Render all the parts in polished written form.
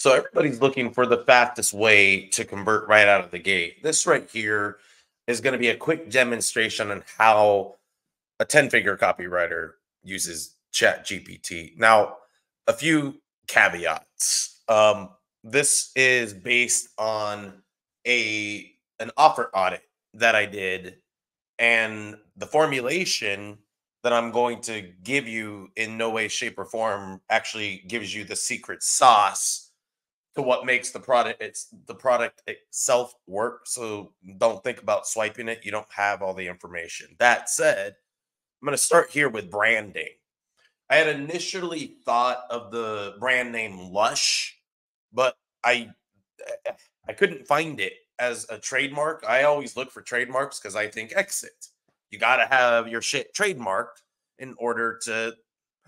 So everybody's looking for the fastest way to convert right out of the gate. This right here is going to be a quick demonstration on how a 10-figure copywriter uses ChatGPT. Now, a few caveats. This is based on an offer audit that I did, and the formulation that I'm going to give you in no way, shape, or form actually gives you the secret sauce to what makes the product itself work. So don't think about swiping it. You don't have all the information. That said, I'm going to start here with branding. I had initially thought of the brand name Lush, but I couldn't find it as a trademark. I always look for trademarks because I think exit. You got to have your shit trademarked in order to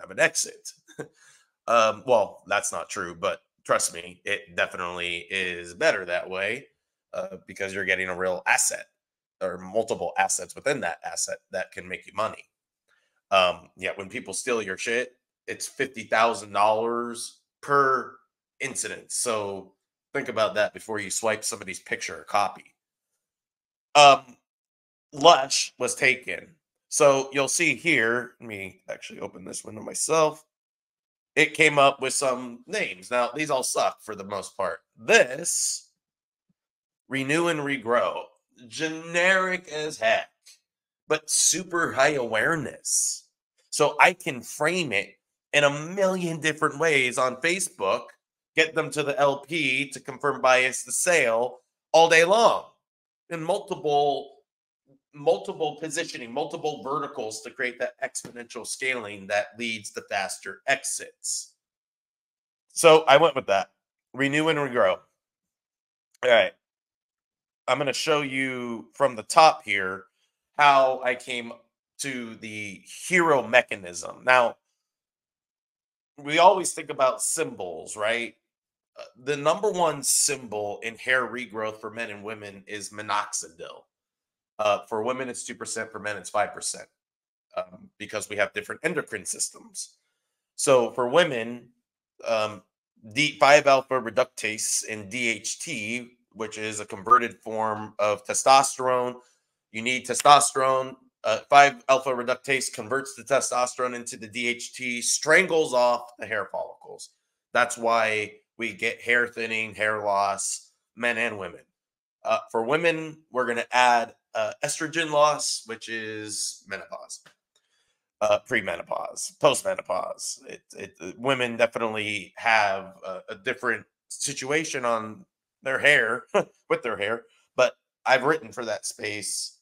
have an exit. Well, that's not true, but trust me, it definitely is better that way because you're getting a real asset or multiple assets within that asset that can make you money. Yeah, when people steal your shit, it's $50,000 per incident. So think about that before you swipe somebody's picture or copy. Lush was taken. So you'll see here, let me actually open this window myself. It came up with some names. Now, these all suck for the most part. This, Renew and Regrow, generic as heck, but super high awareness. So I can frame it in a million different ways on Facebook, get them to the LP to confirm bias the sale all day long in multiple positioning, multiple verticals to create that exponential scaling that leads to faster exits. So I went with that. Renew and Regrow. All right. I'm going to show you from the top here how I came to the hero mechanism. Now, we always think about symbols, right? The number one symbol in hair regrowth for men and women is minoxidil. For women, it's 2%. For men, it's 5%, because we have different endocrine systems. So for women, 5-alpha reductase and DHT, which is a converted form of testosterone. You need testosterone. 5-alpha reductase converts the testosterone into the DHT, strangles off the hair follicles. That's why we get hair thinning, hair loss, men and women. For women, we're going to add estrogen loss, which is menopause, premenopause, postmenopause. Women definitely have a different situation on their hair with their hair, but I've written for that space.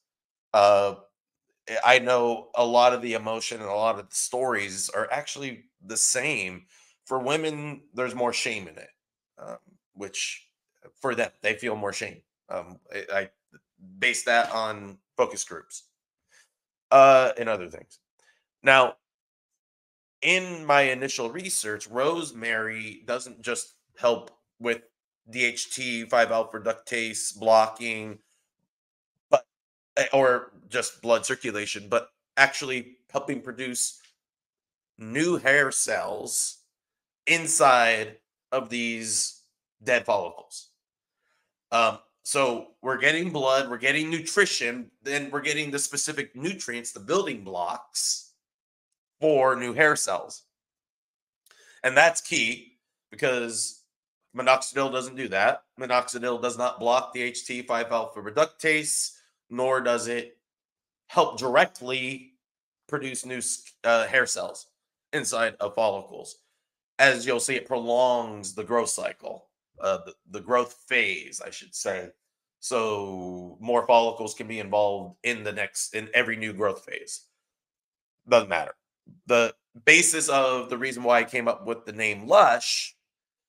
I know a lot of the emotion and a lot of the stories are actually the same. For women, there's more shame in it, which for them, they feel more shame. I base that on focus groups and other things. Now, in my initial research, rosemary doesn't just help with DHT, 5-alpha reductase blocking, but or just blood circulation, but actually helping produce new hair cells inside of these dead follicles. So we're getting blood, we're getting nutrition, then we're getting the specific nutrients, the building blocks for new hair cells. And that's key because minoxidil doesn't do that. Minoxidil does not block DHT 5-alpha reductase, nor does it help directly produce new hair cells inside of follicles. As you'll see, it prolongs the growth cycle. The growth phase, I should say. So more follicles can be involved in the next, in every new growth phase. Doesn't matter. The basis of the reason why I came up with the name Lush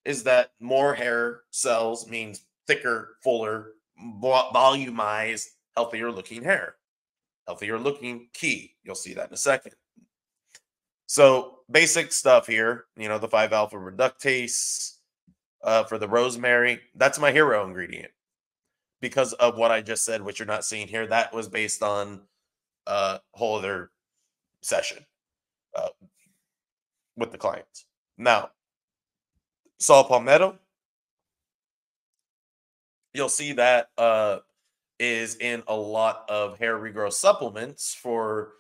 is that more hair cells means thicker, fuller, volumized, healthier looking hair. Healthier looking key. You'll see that in a second. So basic stuff here, you know, the 5-alpha reductase, for the rosemary, that's my hero ingredient because of what I just said, which you're not seeing here. That was based on a whole other session with the clients. Now, saw palmetto, You'll see that is in a lot of hair regrowth supplements for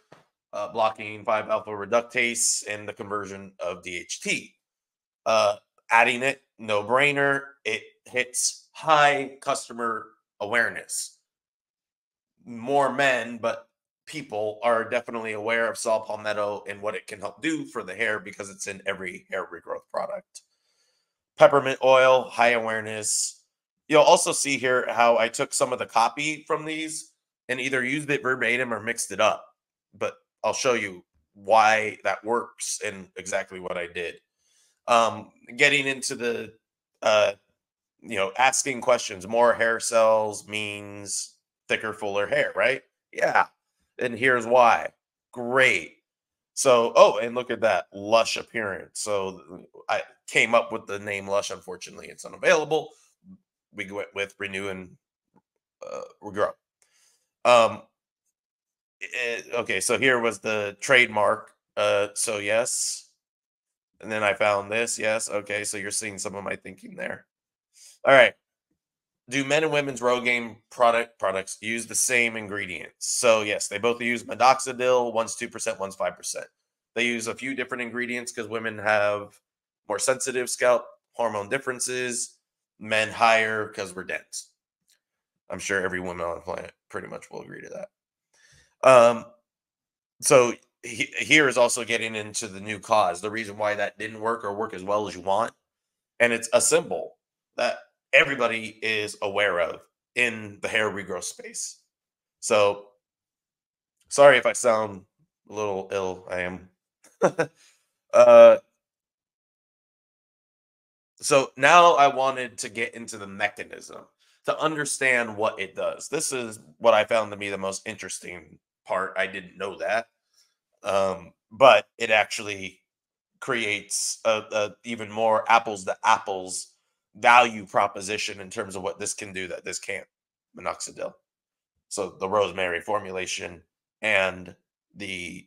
blocking 5-alpha reductase and the conversion of DHT. Adding it, no brainer. It hits high customer awareness. More men, but people are definitely aware of saw palmetto and what it can help do for the hair because it's in every hair regrowth product. Peppermint oil, high awareness. You'll also see here how I took some of the copy from these and either used it verbatim or mixed it up. But I'll show you why that works and exactly what I did. Getting into the, asking questions, more hair cells means thicker, fuller hair, right? Yeah. And here's why. Great. So, oh, and look at that lush appearance. So I came up with the name Lush. Unfortunately, it's unavailable. We went with Renew and Regrow. Okay, so here was the trademark. So yes. And then I found this. Yes. Okay, so you're seeing some of my thinking there. All right. Do men and women's Rogaine products use the same ingredients? So yes, they both use minoxidil. One's 2%, one's 5%. They use a few different ingredients because women have more sensitive scalp, hormone differences. Men higher because we're dense. I'm sure every woman on the planet pretty much will agree to that. So here is also getting into the new cause, the reason why that didn't work or work as well as you want. And it's a symbol that everybody is aware of in the hair regrowth space. So sorry if I sound a little ill, I am. So now I wanted to get into the mechanism to understand what it does. This is what I found to be the most interesting part. I didn't know that. But it actually creates a even more apples to apples value proposition in terms of what this can do that this can't, minoxidil. So the rosemary formulation and the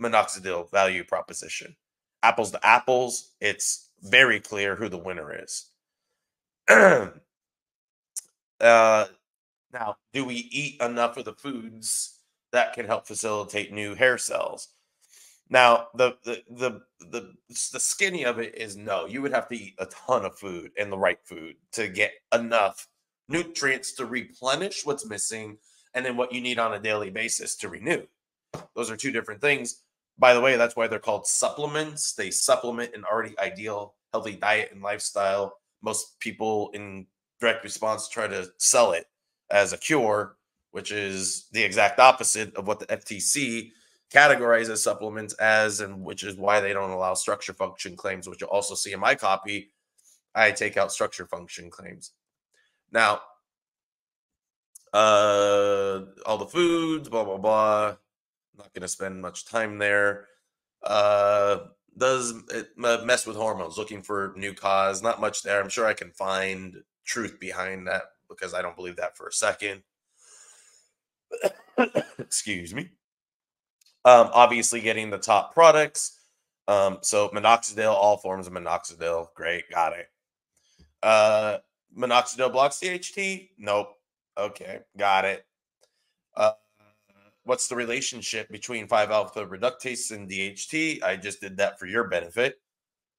minoxidil value proposition. Apples to apples, it's very clear who the winner is. Now, do we eat enough of the foods that can help facilitate new hair cells? Now, the skinny of it is no. You would have to eat a ton of food and the right food to get enough nutrients to replenish what's missing and then what you need on a daily basis to renew. Those are two different things. By the way, that's why they're called supplements. They supplement an already ideal, healthy diet and lifestyle. Most people in direct response try to sell it as a cure, which is the exact opposite of what the FTC categorizes supplements as, and which is why they don't allow structure function claims, which you'll also see in my copy. I take out structure function claims. Now, all the foods, blah, blah, blah. Not going to spend much time there. Does it mess with hormones? Looking for new cause. Not much there. I'm sure I can find truth behind that because I don't believe that for a second. Excuse me. Obviously, getting the top products. So minoxidil, all forms of minoxidil. Great, got it. Minoxidil blocks DHT. Nope. Okay, got it. What's the relationship between 5-alpha reductase and DHT? I just did that for your benefit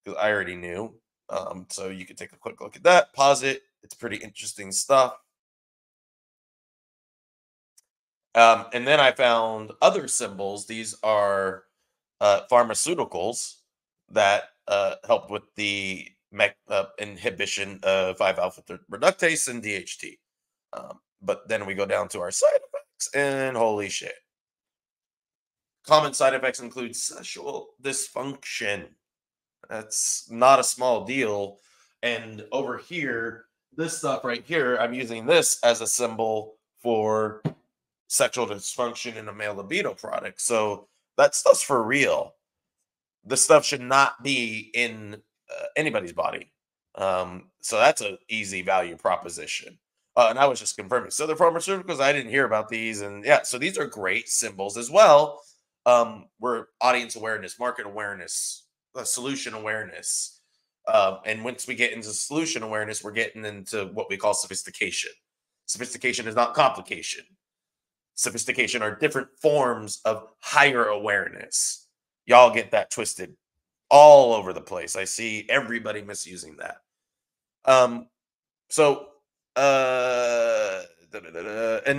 because I already knew. So you can take a quick look at that. Pause it. It's pretty interesting stuff. And then I found other symbols. These are pharmaceuticals that help with the inhibition of 5-alpha reductase and DHT. But then we go down to our side effects. And holy shit. Common side effects include sexual dysfunction. That's not a small deal. And over here, this stuff right here, I'm using this as a symbol for sexual dysfunction in a male libido product. So that stuff's for real. This stuff should not be in anybody's body. So that's an easy value proposition. And I was just confirming. So the pharmaceuticals, I didn't hear about these. And yeah, so these are great symbols as well. We're audience awareness, market awareness, solution awareness. And once we get into solution awareness, we're getting into what we call sophistication. Sophistication is not complication. Sophistication are different forms of higher awareness. Y'all get that twisted all over the place. I see everybody misusing that. And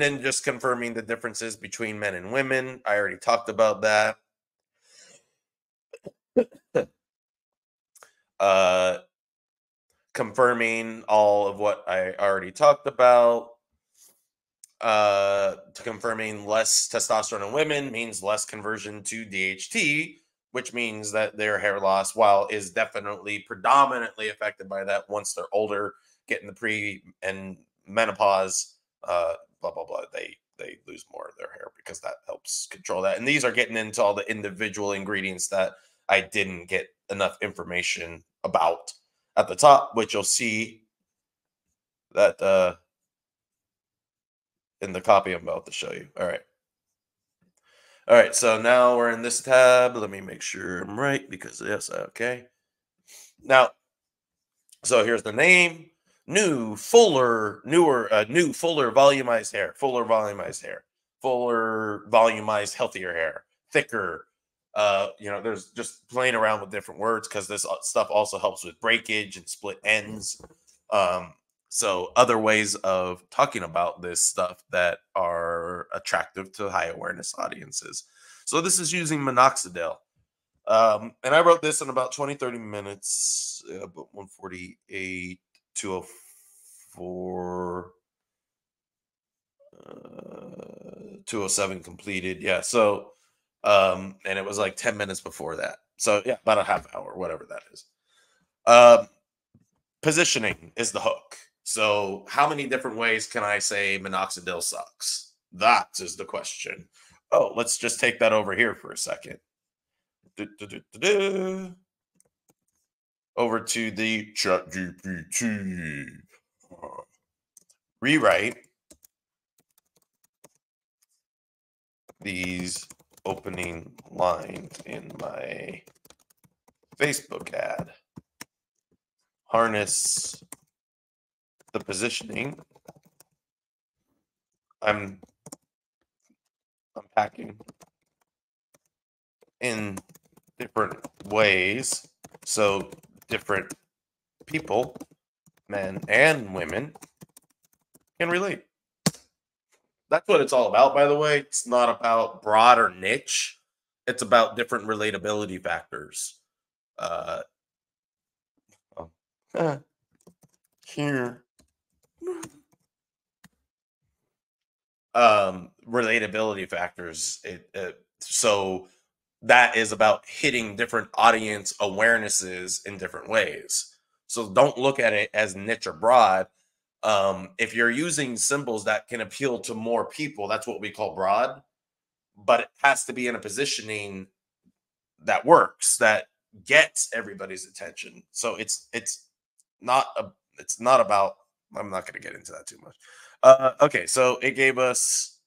then just confirming the differences between men and women. I already talked about that. Confirming all of what I already talked about. Confirming less testosterone in women means less conversion to DHT, which means that their hair loss, while is definitely predominantly affected by that once they're older, getting the pre and menopause, blah, blah, blah, they lose more of their hair because that helps control that. And these are getting into all the individual ingredients that I didn't get enough information about at the top, which you'll see that in the copy I'm about to show you. All right. All right. So now we're in this tab. Let me make sure I'm right because yes. Okay. Now, so here's the name, new, fuller, volumized hair, fuller, volumized, healthier hair, thicker. You know, there's just playing around with different words because this stuff also helps with breakage and split ends. So other ways of talking about this stuff that are attractive to high awareness audiences. So this is using minoxidil. And I wrote this in about 20, 30 minutes, but 148, 204, 207 completed. Yeah. So, and it was like 10 minutes before that. So yeah, about a half hour, whatever that is. Positioning is the hook. So how many different ways can I say minoxidil sucks? That is the question. Oh, let's just take that over here for a second. Over to the ChatGPT. Rewrite these opening lines in my Facebook ad. Harness the positioning. I'm packing in different ways, so different people, men and women, can relate. That's what it's all about, by the way. It's not about broad or niche. It's about different relatability factors. Here. Relatability factors. So that is about hitting different audience awarenesses in different ways. So don't look at it as niche or broad. If you're using symbols that can appeal to more people, that's what we call broad, but it has to be in a positioning that works, that gets everybody's attention. So it's not about, I'm not going to get into that too much. Okay. So it gave us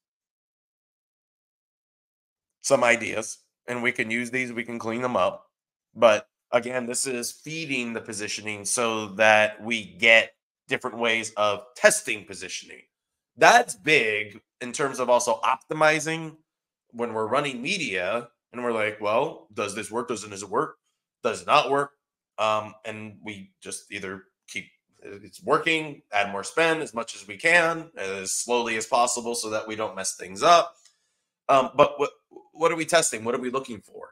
some ideas and we can use these, we can clean them up. But again, this is feeding the positioning so that we get different ways of testing positioning. That's big in terms of also optimizing when we're running media and we're like, well, does this work? Doesn't it work? Does it not work? And we just either keep it's working, add more spend as much as we can, as slowly as possible so that we don't mess things up. But what are we testing? What are we looking for?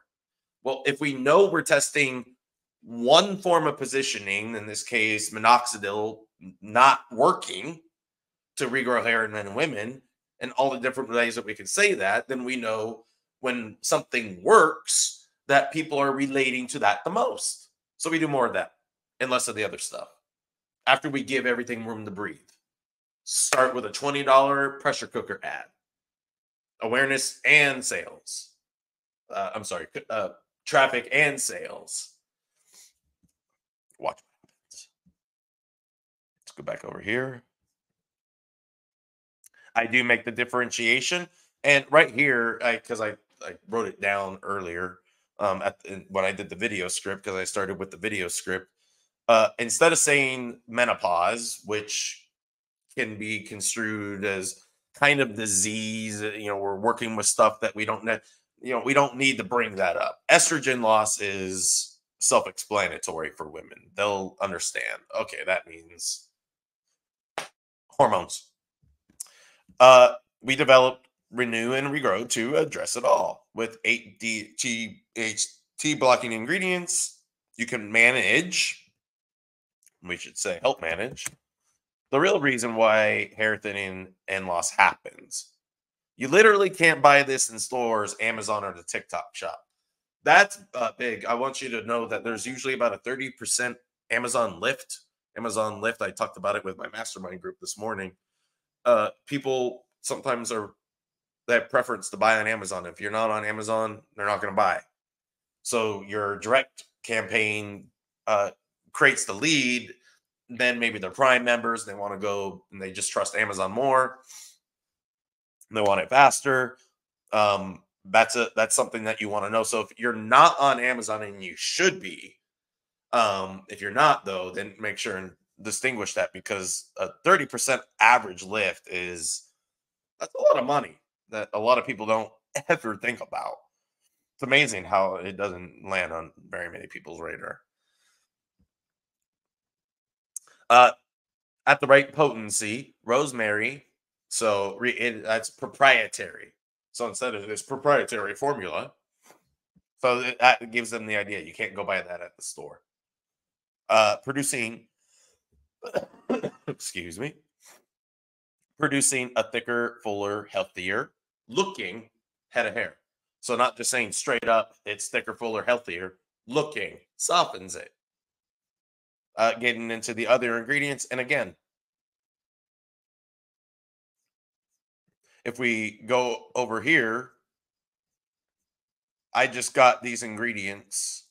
Well, if we know we're testing one form of positioning, in this case, minoxidil, not working to regrow hair in men and women and all the different ways that we can say that, then we know when something works that people are relating to that the most. So we do more of that and less of the other stuff. After we give everything room to breathe, start with a $20 pressure cooker ad, awareness and sales. I'm sorry, traffic and sales. Watch. Let's go back over here. I do make the differentiation, and right here, because I wrote it down earlier when I did the video script, because I started with the video script. instead of saying menopause, which can be construed as kind of disease, you know, we're working with stuff that we don't, you know, we don't need to bring that up. Estrogen loss is self-explanatory for women. They'll understand. Okay, that means hormones. We developed Renew and Regrow to address it all. With 8 DHT blocking ingredients, you can manage, we should say help manage, the real reason why hair thinning and loss happens. You literally can't buy this in stores, Amazon, or the TikTok shop. That's big. I want you to know that there's usually about a 30% Amazon lift. Amazon lift, I talked about it with my mastermind group this morning. People sometimes are, they have preference to buy on Amazon. If you're not on Amazon, they're not going to buy. So your direct campaign creates the lead. Then maybe they're Prime members. They want to go and they just trust Amazon more. They want it faster. That's something that you want to know. So if you're not on Amazon, and you should be, if you're not though, then make sure and distinguish that, because a 30% average lift is, that's a lot of money that a lot of people don't ever think about. It's amazing how it doesn't land on very many people's radar. At the right potency, rosemary. So that's proprietary. So instead of this proprietary formula, so that gives them the idea. You can't go buy that at the store. Producing, excuse me, producing a thicker, fuller, healthier looking head of hair. So not just saying straight up, it's thicker, fuller, healthier looking, softens it. Getting into the other ingredients. And again, if we go over here, I just got these ingredients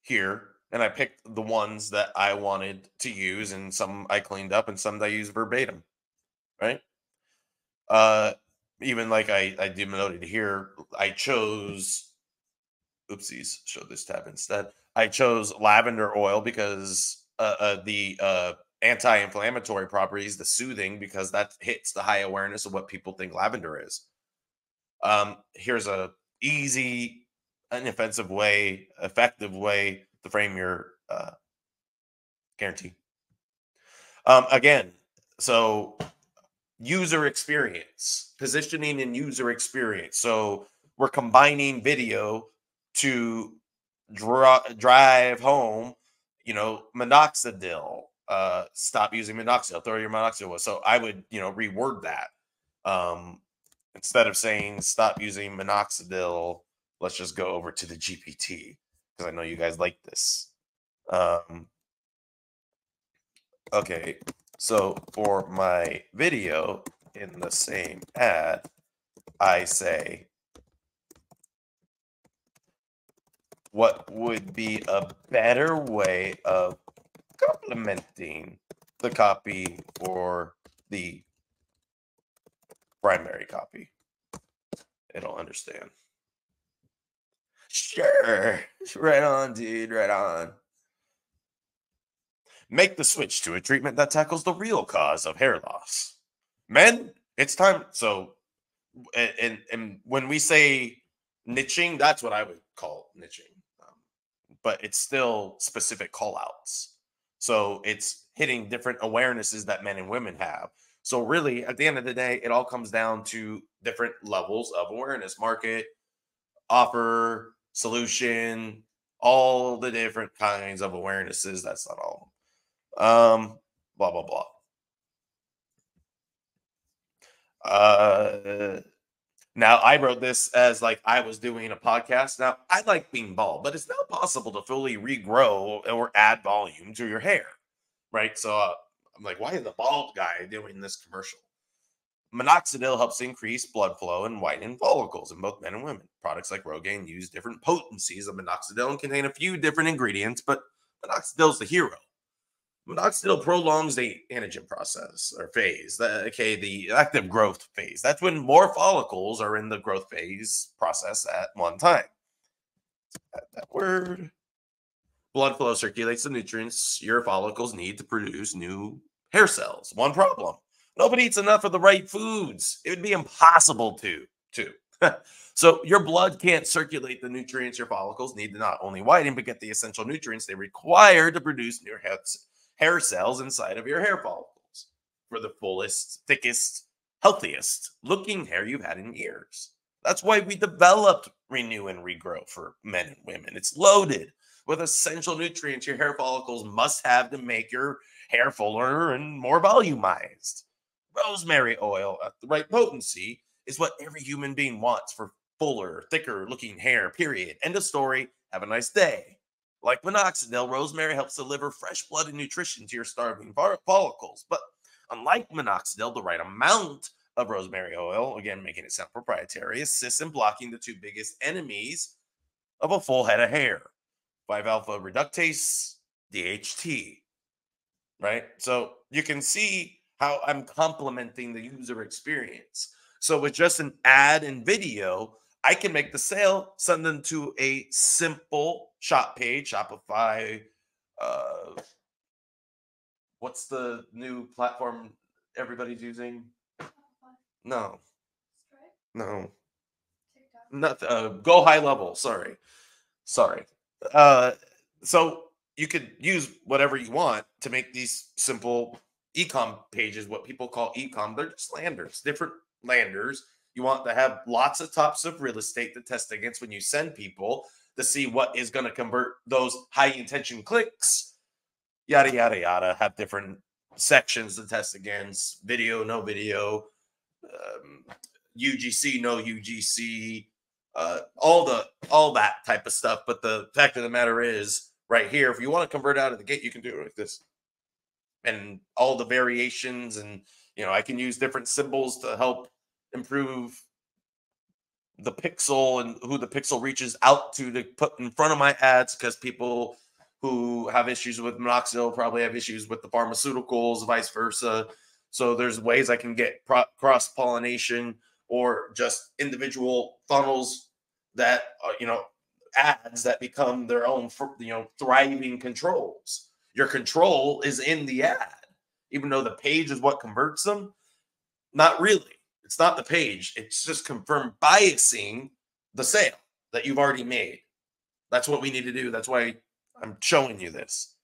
here, and I picked the ones that I wanted to use, and some I cleaned up and some I used verbatim, right? Even like I denoted here, I chose, oopsies, show this tab instead. I chose lavender oil because the anti-inflammatory properties, the soothing, because that hits the high awareness of what people think lavender is. Here's a easy, unoffensive way, effective way to frame your guarantee. Again, so user experience, positioning and user experience. So we're combining video to drive home, you know, minoxidil. Stop using minoxidil, throw your minoxidil away. So I would, you know, reword that. Instead of saying stop using minoxidil, let's just go over to the GPT, because I know you guys like this. Okay, so for my video in the same ad, I say, what would be a better way of complementing the copy or the primary copy? It'll understand. Sure. Right on, dude. Right on. Make the switch to a treatment that tackles the real cause of hair loss. Men, it's time. So, and when we say niching, that's what I would call niching. But it's still specific call-outs. So it's hitting different awarenesses that men and women have. So really, at the end of the day, it all comes down to different levels of awareness: market, offer, solution, all the different kinds of awarenesses. That's not all. Blah, blah, blah. Now, I wrote this as like I was doing a podcast. Now, I like being bald, but it's not possible to fully regrow or add volume to your hair, right? So I'm like, why is the bald guy doing this commercial? Minoxidil helps increase blood flow and whiten follicles in both men and women. Products like Rogaine use different potencies of minoxidil and contain a few different ingredients, but minoxidil is the hero. Minoxidil prolongs the anagen process or phase, okay, the active growth phase. That's when more follicles are in the growth phase process at one time. Add that word. Blood flow circulates the nutrients your follicles need to produce new hair cells. One problem: nobody eats enough of the right foods. It would be impossible to. So your blood can't circulate the nutrients your follicles need to not only widen, but get the essential nutrients they require to produce new hair cells inside of your hair follicles for the fullest, thickest, healthiest looking hair you've had in years. That's why we developed Renew and Regrow for men and women. It's loaded with essential nutrients your hair follicles must have to make your hair fuller and more volumized. Rosemary oil at the right potency is what every human being wants for fuller, thicker looking hair, period. End of story. Have a nice day. Like minoxidil, rosemary helps deliver fresh blood and nutrition to your starving follicles. But unlike minoxidil, the right amount of rosemary oil, again, making it sound proprietary, assists in blocking the two biggest enemies of a full head of hair: 5-alpha reductase, DHT, right? So you can see how I'm complementing the user experience. So with just an ad and video, I can make the sale, send them to a simple shop page, Shopify. What's the new platform everybody's using? No. No. Not, go high level. Sorry. So you could use whatever you want to make these simple e-com pages, what people call e-com. They're just landers, different landers. You want to have lots of tops of real estate to test against when you send people to see what is going to convert those high intention clicks, yada, yada, yada. Have different sections to test against: video, no video, UGC, no UGC, all that type of stuff. But the fact of the matter is, right here, if you want to convert out of the gate, you can do it like this, and all the variations. And you know, I can use different symbols to help improve the pixel and who the pixel reaches out to put in front of my ads, because people who have issues with minoxidil probably have issues with the pharmaceuticals, vice versa. So there's ways I can get cross-pollination, or just individual funnels that, you know, ads that become their own, you know, thriving controls. Your control is in the ad, even though the page is what converts them. Not really. It's not the page. It's just confirmed biasing the sale that you've already made. That's what we need to do. That's why I'm showing you this.